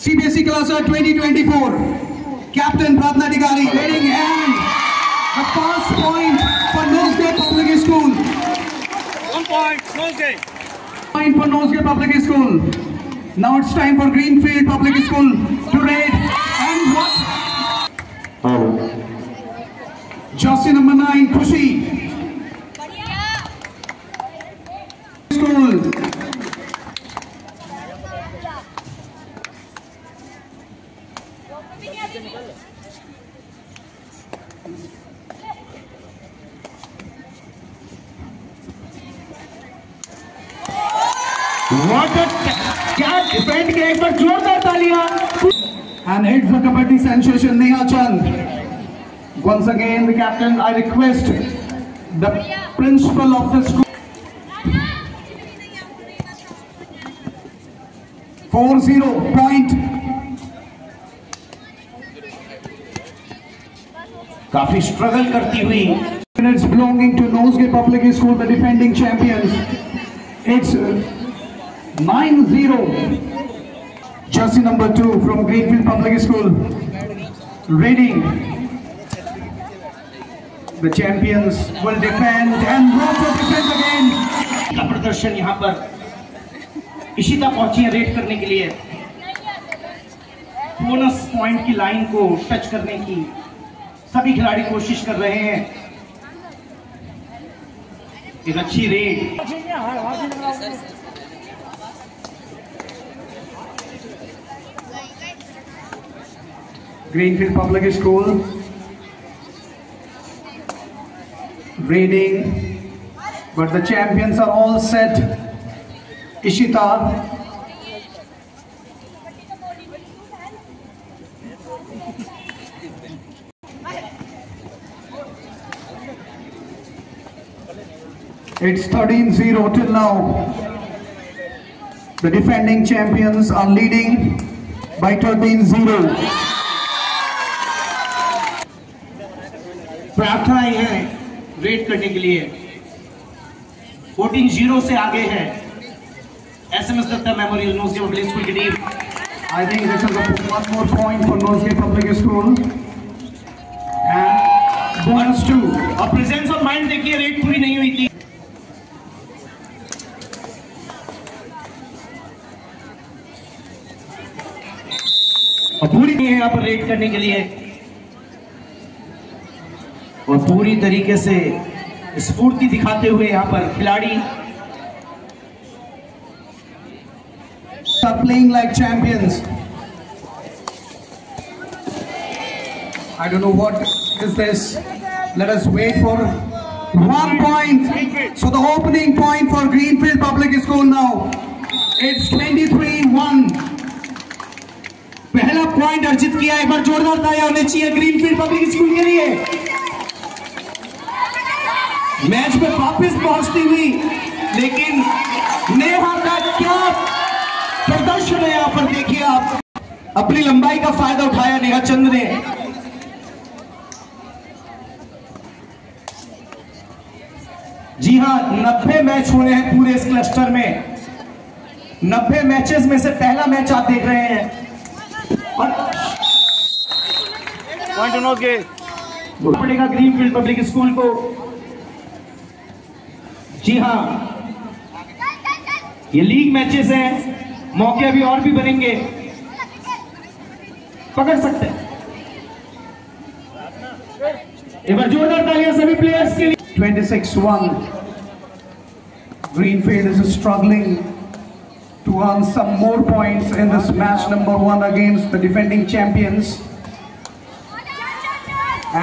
CBSE class 2024, Captain Pratnadikari, raising hand. The first point for Nosegay Public School. 1 point, Nosegay. 1 point for Nosegay Public School. Now it's time for Greenfield Public School to raid and what? Jersey number 9, Khushi. What a catch! Defend के एक बार जोरदार तालियां. And hits the kabaddi sensation Neha Chandra. Once again, the captain, I request the principal of the school. 40 point. काफी struggle करती हुई. Minutes belonging to Nosegay Public School, the defending champions. It's 9-0. Jersey number 2 from Greenfield Public School, raiding. The champions will defend and what a defense again. का प्रदर्शन यहाँ पर इशिता पहुंची है red करने के लिए. बोनस पॉइंट की लाइन को टच करने की सभी खिलाड़ी कोशिश कर रहे हैं. एक अच्छी raid. Greenfield Public School raiding, but the champions are all set. Ishita it's 13-0 till now. The defending champions are leading by 13-0. प्रार्थना ही है रेट करने के लिए. 14-0 से आगे है SMS दत्ता मेमोरियल नोसगे पब्लिक स्कूल की टीम. I think this is one more point for Nosegay Public School and bonus 2. और प्रेजेंस ऑफ माइंड देखिए, रेट पूरी नहीं हुई थी. और पूरी नहीं है यहाँ पर रेट करने के लिए और पूरी तरीके से स्फूर्ति दिखाते हुए यहाँ पर खिलाड़ी playing like champions. I don't know what is this. Let us wait for 1 point. So the opening point for Greenfield public school now. It's 23-1. पहला पॉइंट अर्जित किया. एक बार जोरदार तालियां होनी चाहिए ग्रीनफील्ड पब्लिक स्कूल के लिए. मैच में वापस पहुंचती हुई लेकिन नेहा का क्या प्रदर्शन है यहाँ पर देखिए आप. अपनी लंबाई का फायदा उठाया नेहा चंद्र ने. जी हां, 90 मैच हो रहे हैं पूरे इस क्लस्टर में. 90 मैचेस में से पहला मैच आप देख रहे हैं और पड़ेगा ग्रीनफील्ड पब्लिक स्कूल को. जी हाँ, ये लीग मैचेस हैं, मौके अभी और भी बनेंगे, पकड़ सकते हैं. एक बार जोरदार तालियां सभी प्लेयर्स के लिए. 26-1. Greenfield is struggling to earn some more points in this match number 1 against the defending champions,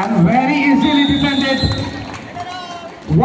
and very easily defended.